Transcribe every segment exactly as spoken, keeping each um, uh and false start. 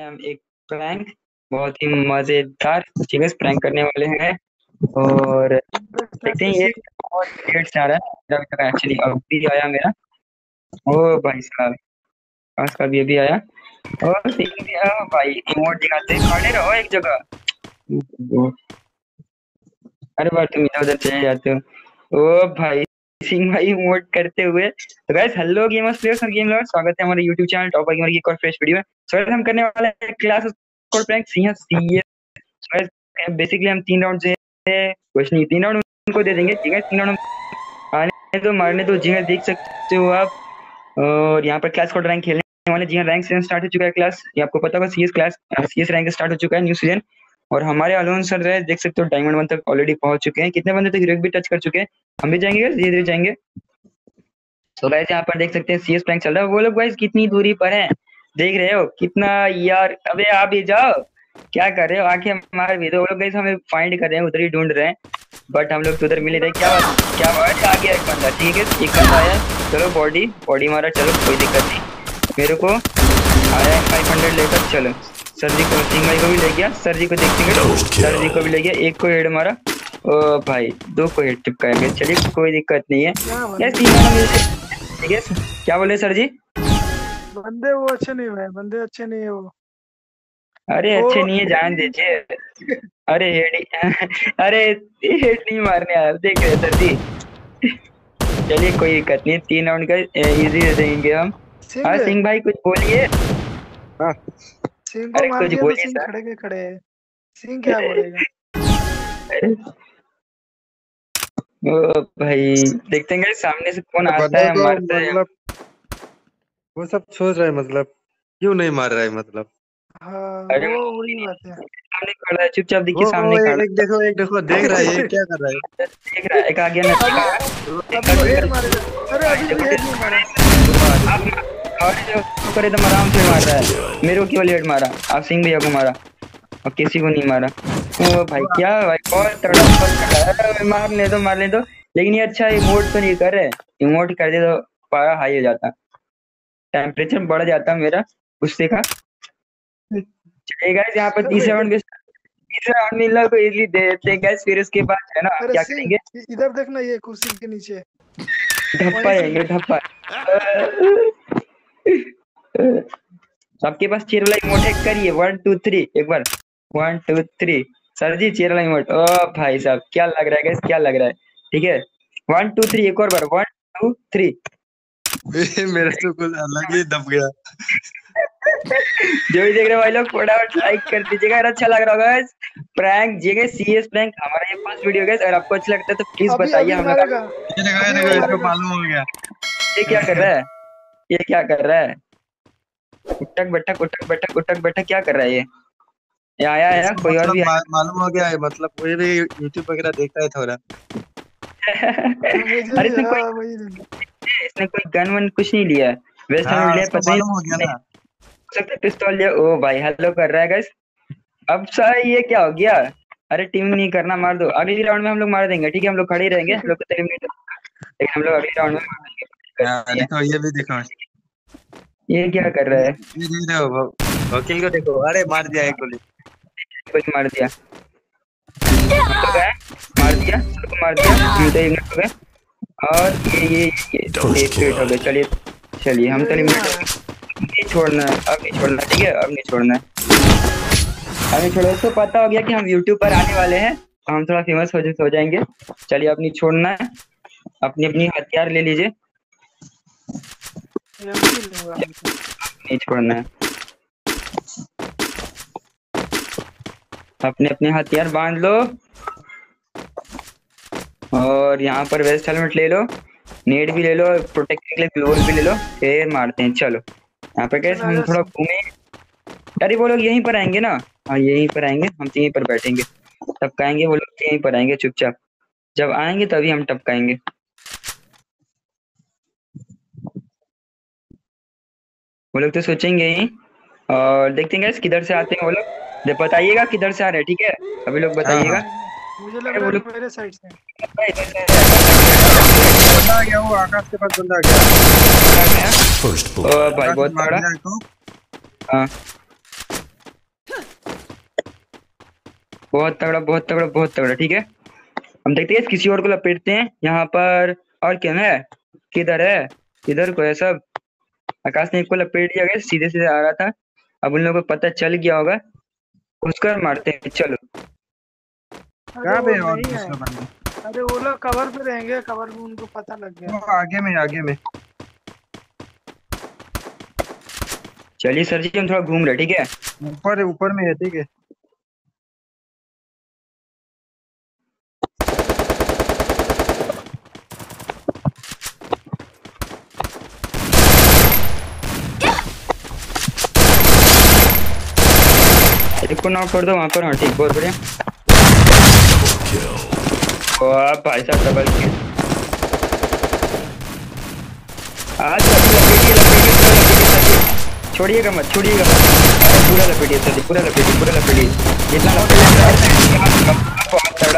हम एक प्रैंक बहुत ही मजेदार ठीक है प्रैंक करने वाले हैं और देखते हैं ये बहुत लेट से आ रहा है एक्चुअली। अब भी आया मेरा ओ भाई साहब आज का भी भी आया और सीन भी आया भाई इमोट दिखाते खड़े रहो एक जगह। अरे बार तुम इधर उधर चले जाते हो ओ भाई सिंह भाई इमोट करते हुए। तो गाइस हेलो गेमर्स प्लेयर्स और गेम लवर्स, स्वागत है हमारे YouTube चैनल टॉपर गेमर की एक और फ्रेश वीडियो में। सो हम करने वाले हैं clash squad prank CS CS. So guys basically हम तीन राउंड से कुछ नहीं तीन राउंड उनको दे देंगे ठीक है। तीन राउंड आने तो मारने तो जी हां देख सकते हो आप। और यहां पर क्लैश स्क्वाड रैंक खेलने वाले जी हां रैंक सीजन स्टार्ट हो चुका है क्लैश। ये आपको पता होगा CS clash CS rank start हो चुका है न्यू सीजन और हमारे अलोन सर रहे देख सकते हो डायमंड वन तक ऑलरेडी पहुंच चुके हैं। कितने बंदे तक हीरो भी टच कर चुके हैं, हम भी जाएंगे धीरे धीरे जाएंगे। सो गाइस यहाँ पर देख सकते हैं सीएस प्रैंक चल रहा है। वो लोग गाइस कितनी दूरी पर हैं देख रहे हो कितना यार। अबे आप भी जाओ क्या कर रहे हो आके मार भी दो। वो लोग गाइस हमें फाइंड कर रहे हैं उधर ही ढूंढ रहे हैं बट हम लोग तो उधर मिले रहे। क्या क्या बात आ गया एक बंदा ठीक है एक बंदा आया चलो बॉडी बॉडी मारा चलो कोई दिक्कत नहीं। मेरे को आया फाइव हंड्रेड लेकर चलो सर जी को सिंह भाई को भी ले गया सर जी को देखते गए सर जी को भी ले गया एक को हेड मारा ओ भाई दो को हेड चिपकाया गया। चलिए कोई दिक्कत नहीं है ठीक है। क्या बोले सर जी बंदे वो अच्छे नहीं भाई बंदे अच्छे नहीं है वो अरे वो... अच्छे नहीं है जान दीजिए। अरे हेड अरे हेड नहीं मारने यार देख रहे सर जी। चलिए कोई दिक्कत नहीं तीन राउंड का इजी दे देंगे हम। हाँ सिंह भाई कुछ बोलिए। अरे कुछ बोलिए सर खड़े के खड़े सिंह क्या बोलेगा। ओ भाई देखते हैं सामने से कौन आता है मारता है। वो सब सोच रहा है मतलब क्यों नहीं मार रहा है मतलब हाँ, अरे वो वही बात है सामने खड़ा है चुपचाप देखिए सामने खड़ा एक देखो एक देखो देख रहा है ये क्या कर रहा है देख रहा है एक आगे ना एक मार अरे अभी भी नहीं मारा अब और करे तो आराम से मार रहा है। मेरे को केवल हेड मारा आप सिंह भैया को मारा और किसी को नहीं मारा। ओ भाई क्या भाई बहुत तड़प मारने दो मारने दो लेकिन ये अच्छा इमोट तो नहीं कर रहे। इमोट कर दे तो पारा हाई हो जाता टेम्परेचर बढ़ जाता मेरा उससे का। चलिए गाइस यहाँ पर तीसरा राउंड तीसरा राउंड मिलना को इजीली दे देते हैं गाइस। फिर उसके बाद है ना क्या करेंगे इधर देखना ये कुर्सी के नीचे ढप्पा है ये ढप्पा। सबके पास चेयर वाला इमोट है करिए वन टू थ्री एक बार one two three sir ji chair वाला इमोट। ओ भाई साहब क्या लग रहा है गाइस क्या लग रहा है ठीक है वन टू थ्री एक और बार वन टू थ्री। मेरा तो कुछ अलग ही दब गया। जो भी देख रहे भाई लोग फटाफट लाइक कर दीजिएगा अगर अच्छा लग रहा होगा गाइस। प्रैंक जीएगा सीएस प्रैंक हमारा ये पांच वीडियो गाइस अगर आपको अच्छा लगता है तो प्लीज बताइए हमें। ये इसको मालूम हो गया ये क्या कर रहा है ये क्या कर रहा है उठक बैठक उठक बैठक उठक बैठक क्या कर रहा है ये ये आया है ना कोई और भी मालूम हो गया है मतलब कोई भी YouTube वगैरह देखता है थोड़ा। अरे इसने कोई इसने कोई गन वन कुछ नहीं लिया है वेस्ट हाँ, लिया पता नहीं हो गया ना सकते पिस्तौल लिया। ओ भाई हेलो कर रहा है गाइस अब सर ये क्या हो गया। अरे टीम नहीं करना मार दो अगली राउंड में हम लोग मार देंगे ठीक है हम लोग खड़े ही रहेंगे हम लोग को टाइम नहीं लेकिन हम लोग अगली राउंड में मार देंगे। हां देखो ये भी देखो ये क्या कर रहा है ये देखो वकील को देखो अरे मार दिया एक गोली कोई मार दिया मार दिया सबको मार दिया ये तो एक हो गया और ये ये ये हो गए। चलिए चलिए हम तो नहीं छोड़ना है अब नहीं छोड़ना ठीक है अब नहीं छोड़ना है अब नहीं छोड़ो तो पता हो गया कि हम YouTube पर आने वाले हैं तो हम थोड़ा फेमस हो जाएंगे। चलिए अब नहीं छोड़ना है अपनी अपनी हथियार ले लीजिए नहीं छोड़ना है अपने अपने हथियार बांध लो और यहाँ पर वेस्ट हेलमेट ले लो नेट भी ले लो प्रोटेक्ट के लिए ग्लोव भी ले लो फिर मारते हैं। चलो यहाँ पर गैस हम थोड़ा घूमे। अरे वो लोग यहीं पर आएंगे ना हाँ यहीं पर आएंगे हम तो यहीं पर बैठेंगे टपकाएंगे वो लोग यहीं पर आएंगे चुपचाप जब आएंगे तभी हम टपकाएंगे। वो लोग तो सोचेंगे ही और देखते हैं गैस किधर से आते हैं वो लोग जब बताइएगा किधर से आ रहे हैं ठीक है अभी लोग बताइएगा। मुझे लग रहा है मेरे साइड से बंदा आ गया वो आकाश के पास बंदा आ गया। ओ भाई बहुत बड़ा हां बहुत तगड़ा बहुत तगड़ा बहुत तगड़ा। ठीक है, हम देखते हैं किसी और को लपेटते हैं यहाँ पर। और क्या है, किधर है, किधर को है सब। आकाश ने एक को लपेट दिया, गया सीधे सीधे आ रहा था। अब उन लोगों को पता चल गया होगा, उसका मारते हैं। चलो क्या बे, और किसका बंदा? अरे वो लोग कवर पे रहेंगे, कवर में उनको पता लग गया। आगे में आगे में चलिए सर जी, हम थोड़ा घूम रहे। ठीक है, ऊपर ऊपर में है। ठीक है, एक को नॉक कर दो वहां पर। हाँ ठीक, बहुत बढ़िया। भाई साहब डबल के आज छोड़िएगा मत, छोड़िएगा मत। पूरा लपेटिए सर जी, पूरा लपेटिए, पूरा लपेटिए जितना लपेटिए।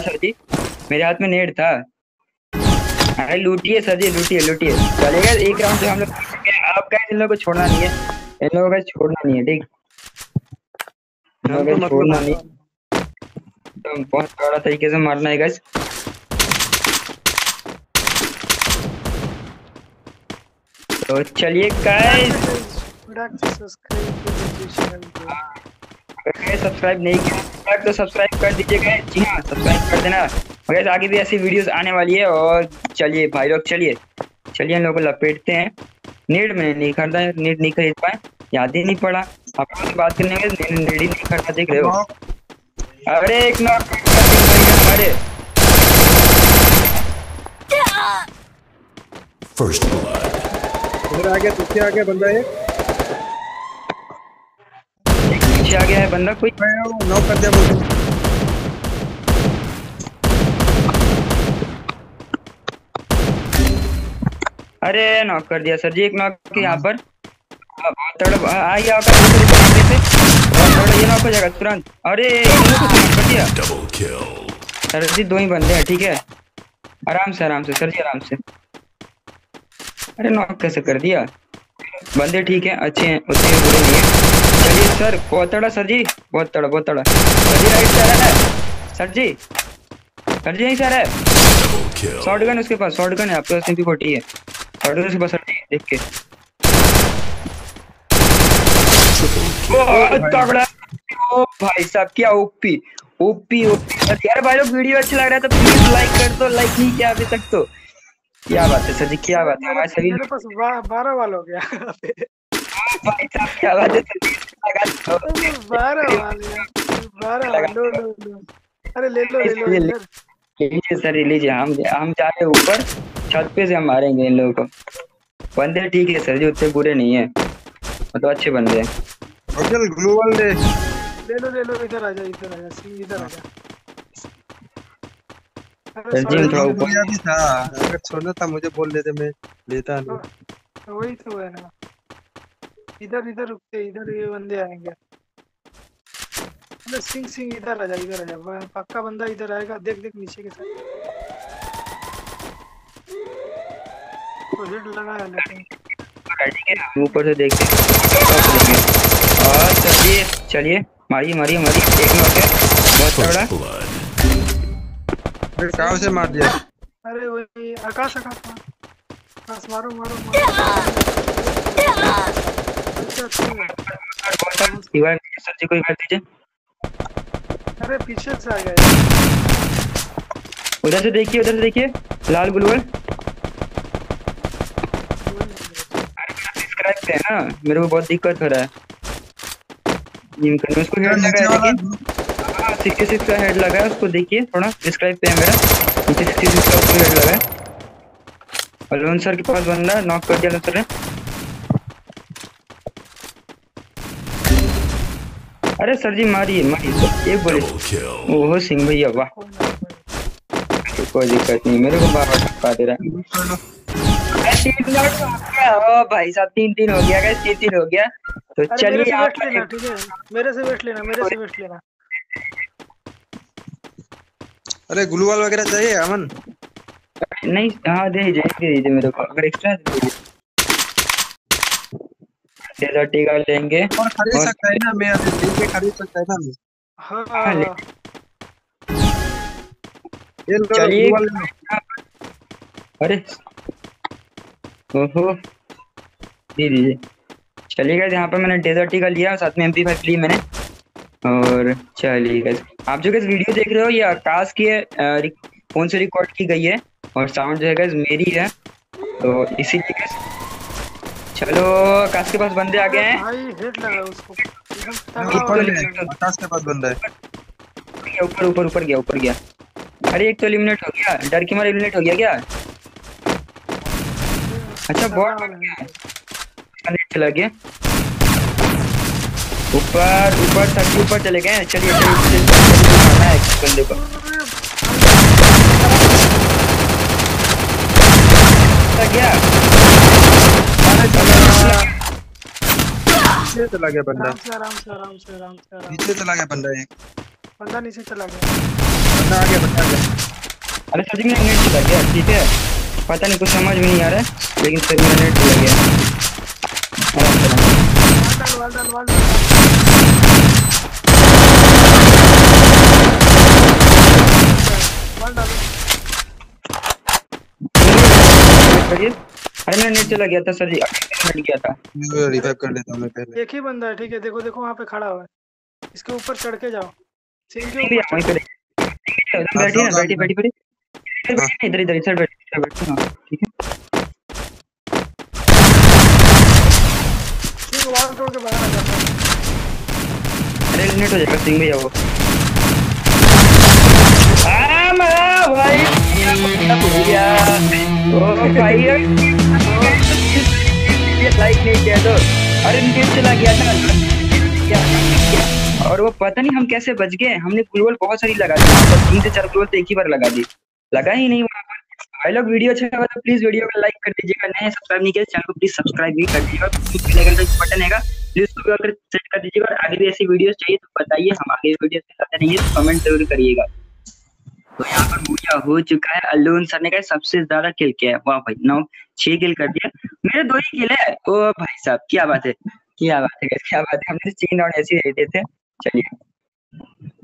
सर जी मेरे हाथ में नेट था। अरे लूटिए सर जी, लूटिए लूटिए। चलेगा एक राउंड से हम लोग। आपका इन लोगों को छोड़ना नहीं है, इन लोगों का छोड़ना नहीं है। ठीक, तो छोड़ना नहीं, तो बहुत बड़ा तरीके से मारना है गाइस। तो चलिए गाइस, अगर सब्सक्राइब नहीं किया तो सब्सक्राइब कर दीजिएगा। जी हाँ, सब्सक्राइब कर देना गाइस, आगे भी ऐसी वीडियोस आने वाली है। और चलिए भाई लोग, चलिए चलिए हम लोग को लपेटते हैं। नेट मैंने नहीं खरीदा है, नेट नहीं खरीद पाए, याद ही नहीं पड़ा। आपसे बात करने में नेट ही नहीं खरीदा, देख रहे हो। अरे एक नॉक कर फर्स्ट ब्लड। आ गया, पीछे आ गया बंदा है, पीछे आ गया है बंदा कोई। नॉक कर दिया बोल। अरे नॉक कर दिया सर जी, एक नॉक के यहाँ पर। बहुत तगड़ा आ गया ये, नॉक हो जाएगा तुरंत। अरे कर दिया सर जी, दो ही बंदे हैं। ठीक है, आराम से आराम से सर जी, आराम से। अरे नॉक कैसे कर दिया? बंदे ठीक है, अच्छे हैं, उतने बुरे नहीं है। चलिए सर, बहुत तगड़ा सर जी, बहुत तगड़ा बहुत तगड़ा सर जी। राइट से आ रहा है सर जी, सर जी यहीं से आ रहा है। शॉटगन उसके पास, शॉटगन है आपके पास, एमपी फोर्टी है, शॉटगन उसके पास। सर जी देख के तगड़ा। ओ भाई साहब क्या ओपी ओपी ओपी। यार भाई लोग, वीडियो अच्छा लग रहा है तो प्लीज लाइक कर दो। लाइक नहीं किया अभी तक तो क्या बात है सर जी, क्या बात है। आज सभी मेरे पास बारह वाल हो गया भाई साहब, क्या बात है सर जी। बारह वाल है, बारह लो लो लो। अरे ले लो ले लो, लीजिए सर लीजिए। हम हम जा रहे हैं ऊपर छत पे से, हम मारेंगे इन लोगों को। बंदे ठीक है सर जी, उतने बुरे नहीं है, मतलब अच्छे बंदे हैं। चल ग्लू वाल ले लो ले लो, इधर आ जा इधर आ जा सीधे इधर आ जा। अरे जिम थोड़ा ऊपर भी था, अगर छोड़ना था मुझे बोल देते, मैं लेता ना। वही तो है ना, इधर इधर रुकते, इधर ये बंदे आएंगे। अरे सिंह सिंह इधर आ जा, इधर आ जा, पक्का बंदा इधर आएगा। देख देख नीचे के साथ तो हिट लगाया लेकिन ऊपर से देखते और। चलिए चलिए, मारिए मारिए मारिए, एक नॉक है, बहुत तगड़ा। अरे कहां से मार दिया? अरे वही आकाश आकाश आकाश मारो मारो मारो। रिवाइव सर जी, कोई कर दीजिए। अरे पीछे से आ गया, उधर से देखिए उधर से देखिए, लाल ग्लूवल है ना। मेरे को बहुत दिक्कत हो रहा है जिम करने, उसको हेड लगा है लेकिन। हां सिक्स सिक्स का हेड लगा है उसको, देखिए थोड़ा डिस्क्राइब पे है मेरा। नीचे सिक्स सिक्स का उसको हेड लगा है। और लोन सर के पास बंदा, नॉक कर दिया सर ने। अरे सर जी मारिए मारिए, एक गोली। ओहो सिंह भैया वाह, कोई दिक्कत नहीं। मेरे को बार-बार धक्का दे रहा है। तीन हो गया, ओ भाई साहब तीन तीन हो गया गाइस, तीन तीन हो गया। तो चलिए ठीक है, मेरे से वेट लेना, मेरे से वेट लेना। अरे ग्लूवाल वगैरह चाहिए अमन? नहीं हां दे दीजिए, दे मेरे को अगर एक्स्ट्रा दे दे टीका लेंगे। और खरीद सकता है ना, मैं अभी लिंक पे खरीद सकता है ना। हां चलिए। अरे ओहो दे दीजिए। चलिए गाइस यहाँ पर मैंने डेजर्ट ही का लिया, साथ में एम पी फाइव ली मैंने। और चलिए गाइस आप जो गाइस वीडियो देख रहे हो ये आकाश की फोन से रिकॉर्ड की गई है और साउंड जो है गाइस मेरी है, तो इसीलिए गाइस। चलो आकाश के पास बंदे आ गए हैं। भाई हेड लगा उसको, आकाश के पास बंदा है। ऊपर ऊपर ऊपर गया ऊपर गया। अरे एक तो एलिमिनेट हो गया, डर के मारे एलिमिनेट हो गया क्या? अच्छा बॉट बन गया, नेट चला गया। ऊपर ऊपर सब ऊपर चले गए। चलिए चलिए गया नीचे चला गया बंदा। आराम से आराम से आराम से नीचे चला गया बंदा। एक बंदा नीचे चला गया, बंदा आ गया बंदा आ गया। अरे सच में नेट चला गया। ठीक है, पता नहीं कुछ समझ में नहीं आ रहा है, लेकिन सच में नेट चला गया। वाल वाल वाल अरे नेट चला गया था सर जी, हट गया था। रिवाइव कर लेता हूं मैं पहले। एक ही बंदा है, ठीक है। देखो देखो वहां पे खड़ा हुआ है, इसके ऊपर चढ़ के जाओ। सिंह के ऊपर वहीं पे बैठिए ना, बैठिए बैठिए बैठिए इधर इधर इधर बैठिए बैठिए ना, ठीक है। सिंह वहां तोड़ के बाहर आ जाता है। अरे नेट हो जाएगा सिंह भैया वो। आ मेरा भाई लाइक नहीं किया तो अरे नेट चला गया था। और वो पता नहीं हम कैसे बच गए, हमने ग्लोबल बहुत सारी लगा दी, तीन से चार ग्लोबल एक ही बार लगा दी, लगा ही नहीं वहाँ पर। भाई लोग वीडियो अच्छा लगा तो प्लीज वीडियो को लाइक कर दीजिएगा, नए सब्सक्राइब नहीं किया चैनल को प्लीज सब्सक्राइब भी कर दीजिएगा, बटन है प्लीज उसको सेट कर दीजिएगा। और आगे भी ऐसी वीडियो चाहिए तो बताइए, हम आगे वीडियो बताते रहिए, कमेंट जरूर करिएगा। तो यहाँ पर मुझे हो चुका है, अल्लून सर ने कहा सबसे ज्यादा किल किया है। वाह भाई नौ छह किल कर दिया, मेरे दो ही किल है। ओ भाई साहब क्या बात है, क्या बात है, क्या बात है। हमने तीन राउंड ऐसे देते थे। चलिए।